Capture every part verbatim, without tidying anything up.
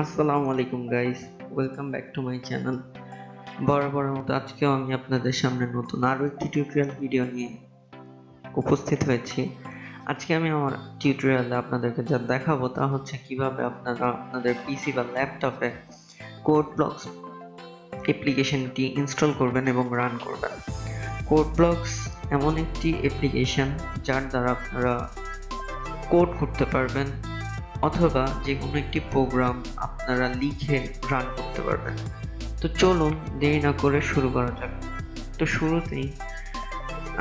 Assalamualaikum guys, welcome back to my channel. বরাবর মত আজকে আমি আপনাদের সামনে নতুন আরো একটি টিউটোরিয়াল ভিডিও নিয়ে উপস্থিত হয়েছি। আজকে আমি আমার টিউটোরিয়ালে আপনাদেরকে যা দেখাবো তা হচ্ছে কিভাবে আপনারা আপনাদের পিসি বা ল্যাপটপে কোড ব্লকস অ্যাপ্লিকেশনটি ইনস্টল করবেন এবং রান করবেন। কোড ব্লকস এমন একটি অ্যাপ্লিকেশন যার দ্বারা আপনারা কোড করতে পারবেন অথবা যে কোনো একটি প্রোগ্রাম আপনারা লিখে রান করতে পারবেন। তো চলুন দেরি না করে শুরু করা যাক। তো শুরুতেই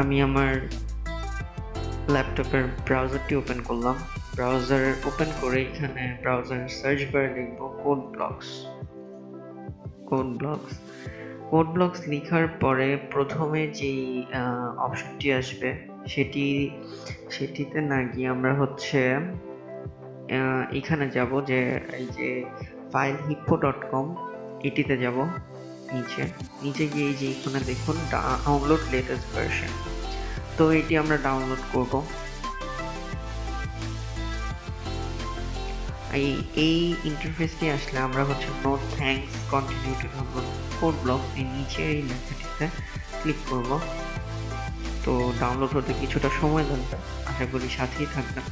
আমি আমার ল্যাপটপের ব্রাউজারটি ওপেন করলাম। ব্রাউজার ওপেন করে এখানে ব্রাউজার সার্চ বারে লিখব code blocks. Code blocks code blocks লেখার পরে প্রথমে যেই অপশনটি আসবে সেটি সেটিতে না গিয়ে আমরা হচ্ছে এখানে যাব, যে এই যে ফাইল হিপ্পো ডট কম এটিতে যাব। নিচে নিচে গিয়ে এই যে এখানে দেখুন ডাউনলোড লেটেস্ট ভার্সন, তো এটি আমরা ডাউনলোড করব। এই এই ইন্টারফেসটি আসলে আমরা হচ্ছে no thanks continue to code blocks এর নিচে এই লেখাটিতে ক্লিক করব। তো ডাউনলোড হতে কিছুটা সময় লাগবে, আশা করি সাথেই থাকবেন।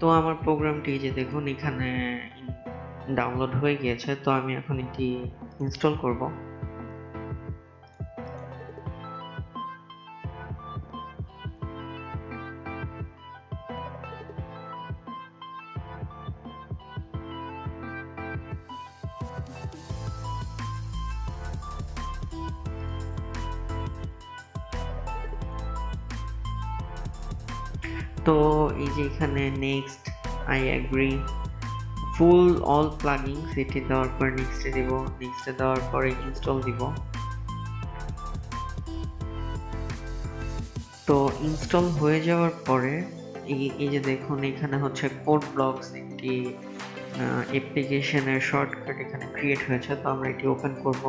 তো আমার প্রোগ্রামটি যে দেখুন এখানে ডাউনলোড হয়ে গিয়েছে। তো আমি এখন এটি ইনস্টল করব। তো এই যে এখানে next, I agree, full all plugging সেটি দেওয়ার পর নেক্সটে দিব। নেক্সটে দেওয়ার পরে ইনস্টল দিব। তো ইনস্টল হয়ে যাওয়ার পরে এই যে দেখুন এখানে হচ্ছে কোড ব্লকস একটি অ্যাপ্লিকেশনের শর্টকাট এখানে ক্রিয়েট হয়েছে। তো আমরা এটি ওপেন করব।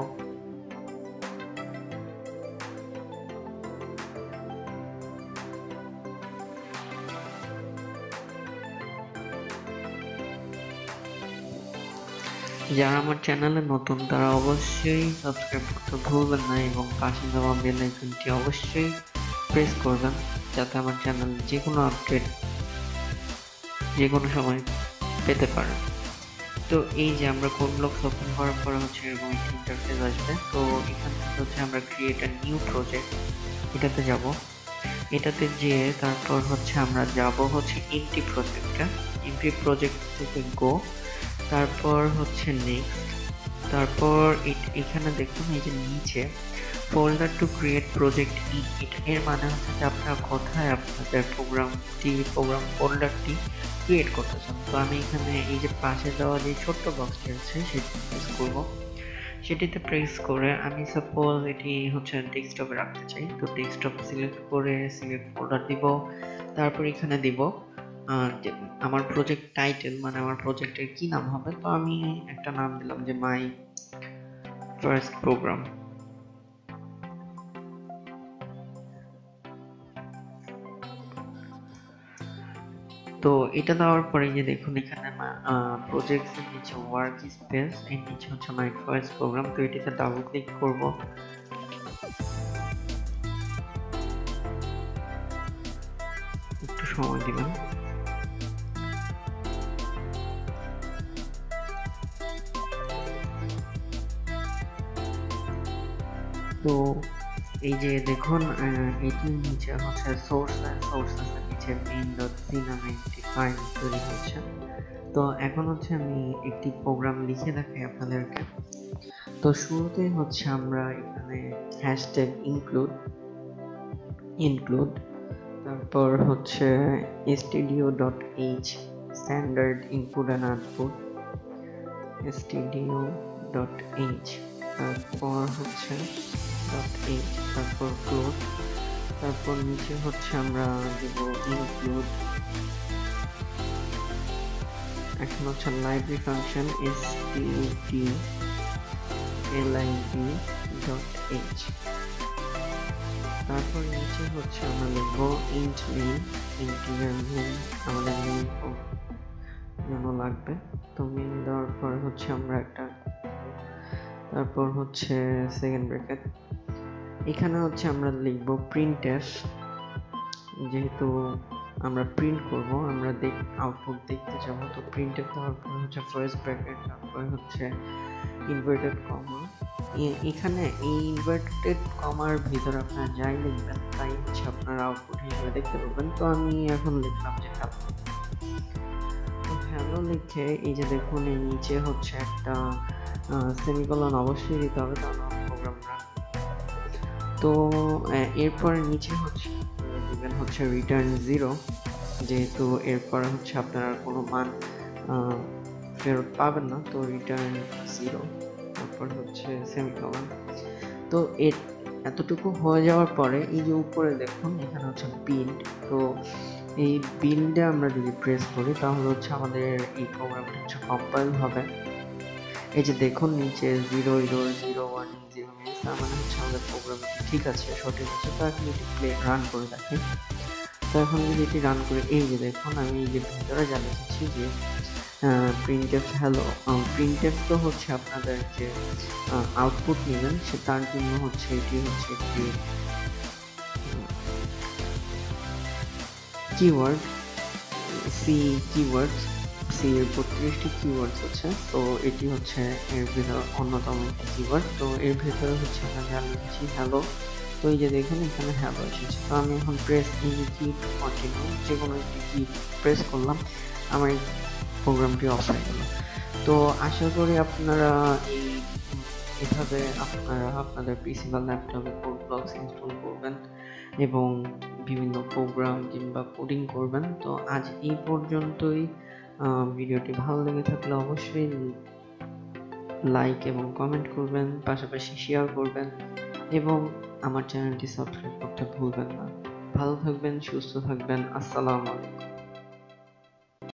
যারা আমার চ্যানেলে নতুন তারা অবশ্যই সাবস্ক্রাইব করতে ভুলবেন না এবং পাশে দেওয়া বেল আইকনটি অবশ্যই প্রেস করবেন, যাতে আমার চ্যানেল যে কোনো আপডেট যে কোনো সময় পেতে পারেন। তো এই যে আমরা কোড ব্লকস ওপেন করার পর হচ্ছে এরকম একটি ইন্টারফেস আসবে। তো এখান থেকে হচ্ছে আমরা ক্রিয়েট আ নিউ প্রজেক্ট এটাতে যাব। এটাতে যেয়ে তারপর হচ্ছে আমরা যাব হচ্ছে এমটি প্রজেক্টটা, এমটি প্রজেক্ট থেকে গো, তারপর হচ্ছে নেক্সট, তারপর এখানে দেখুন এই যে নিচে ফোল্ডার টু ক্রিয়েট প্রজেক্ট ই, এর মানে হচ্ছে যে আপনারা কোথায় আপনাদের প্রোগ্রামটি প্রোগ্রাম ফোল্ডারটি ক্রিয়েট করতে চান। তো আমি এখানে এই যে পাশে দেওয়া যে ছোট্ট বক্সটি আছে সেটি প্রেস করবো। সেটিতে প্রেস করে আমি সাপোজ এটি হচ্ছে ডেস্কটপে রাখতে চাই। তো ডেস্কটপ সিলেক্ট করে সিলেক্ট ফোল্ডার দিব, তারপর এখানে দিব আমার প্রজেক্ট টাইটেল, মানে আমার প্রজেক্টের কি নাম হবে। তো আমি একটা নাম দিলাম যে মাই ফার্স্ট প্রোগ্রাম। তো এটা দেওয়ার পরে যে দেখুন এখানে প্রজেক্টস এর নিচে ওয়ার্ক স্পেস, এর নিচে হচ্ছে মাই ফার্স্ট প্রোগ্রাম। তো এটিতে ডাবল ক্লিক করব। একটু সময় দিবেন। তো এই যে দেখুন এটির নিচে হচ্ছে সোর্স সোর্স আছে, নিচে মেইন ডট সি নামে একটি ফাইল তৈরি হচ্ছে। তো এখন হচ্ছে আমি একটি প্রোগ্রাম লিখে দেখাই আপনাদেরকে। তো শুরুতে হচ্ছে আমরা এখানে হ্যাশট্যাগ ইনক্লুড ইনক্লুড তারপর হচ্ছে studio dot h standard input and output studio dot h, তারপর হচ্ছে ডট এইচ, তারপর ক্লোজ, তারপর নিচে হচ্ছে আমরা দেব ইনক্লুড, এখন হচ্ছে library function s t d l i d dot h, তারপর নিচে হচ্ছে আমরা লিখব ইন্ট নেম, ইন্টিজার নেম, আমাদের নেম জন্য লাগবে। তো মিন দেওয়ার পরে হচ্ছে আমরা একটা, তারপর হচ্ছে সেকেন্ড ব্র্যাকেট, এখানে হচ্ছে আমরা লিখব প্রিন্টএফ, যেহেতু আমরা প্রিন্ট করব, আমরা দেখ আউটপুট দেখতে যাব। তো প্রিন্টএফ দেওয়ার পর হচ্ছে ফার্স্ট ব্র্যাকেট, তারপর হচ্ছে ইনভার্টেড কমা। এখানে এই ইনভার্টেড কমার ভিতর আপনারা যাই লিখবেন তাই হচ্ছে আপনার আউটপুট হিসেবে দেখতে পাবেন। তো আমি এখন লিখলাম যে হ্যালো। তো হ্যালো লিখে এই যে দেখুন এই নিচে হচ্ছে একটা সেমিকোলন অবশ্যই দিতে হবে, তার প্রোগ্রামটা। তো এরপরে নিচে হচ্ছে দিবেন হচ্ছে রিটার্ন জিরো, যেহেতু এরপরে হচ্ছে আপনারা কোনো মান ফেরত পাবেন না। তো রিটার্ন জিরো, তারপর হচ্ছে সেমিকোলন। তো এর এতটুকু হয়ে যাওয়ার পরে এই যে উপরে দেখুন এখানে হচ্ছে বিল্ড। তো এই বিল্ডে আমরা যদি প্রেস করি তাহলে হচ্ছে আমাদের এই প্রোগ্রামটা হচ্ছে কম্পাইল হবে। এই যে দেখুন নিচে zero zero zero one zero, তার মানে হচ্ছে আমাদের প্রোগ্রাম ঠিক আছে, সঠিক আছে। তো এখন এটি প্লে রান করে রাখি। তো এখন যদি এটি রান করে, এই যে দেখুন আমি এই যে ভিতরে জানিয়েছি যে প্রিন্টএফ হ্যালো। প্রিন্টএফ তো হচ্ছে আপনাদের যে আউটপুট নেবেন সে, তার জন্য হচ্ছে এটি হচ্ছে একটি কিওয়ার্ড, সি কিওয়ার্ড, সি এর বত্রিশটি কিওয়ার্ডস আছে। তো এটি হচ্ছে এর ভিতরে অন্যতম কিওয়ার্ড। তো এর ভিতরে হচ্ছে আমরা জানিয়েছি হ্যালো। তো এই যে দেখুন এখানে হ্যালো এসেছে। তো আমি এখন প্রেস এই কি কন্টিনিউ, যে কোনো একটি কি প্রেস করলাম, আমার প্রোগ্রামটি অফ হয়ে গেল। তো আশা করি আপনারা এই এভাবে আপনারা আপনাদের পিসি বা ল্যাপটপে কোড ব্লকস ইনস্টল করবেন এবং বিভিন্ন প্রোগ্রাম কিংবা কোডিং করবেন। তো আজ এই পর্যন্তই। ভিডিওটি ভালো লেগে থাকলে অবশ্যই লাইক এবং কমেন্ট করবেন, পাশাপাশি শেয়ার করবেন এবং আমার চ্যানেলটি সাবস্ক্রাইব করতে ভুলবেন না। ভালো থাকবেন, সুস্থ থাকবেন। আসসালামু আলাইকুম।